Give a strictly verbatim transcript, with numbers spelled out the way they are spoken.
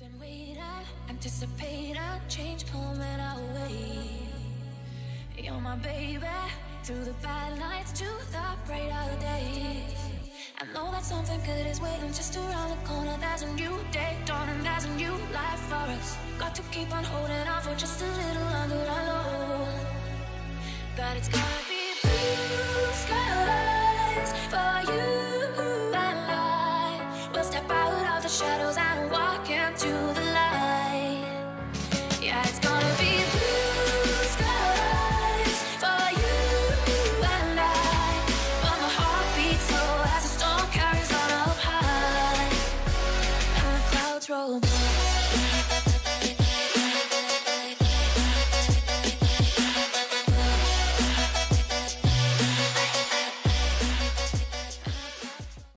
Then wait out, anticipate out, change come and I'll wait. You're my baby, through the bad nights to the brighter days. I know that something good is waiting just around the corner. There's a new day dawning, there's a new life for us. Got to keep on holding on for just a little longer, I know. But it's gotta be blue skies for you and I. We'll step out of the shadows and walk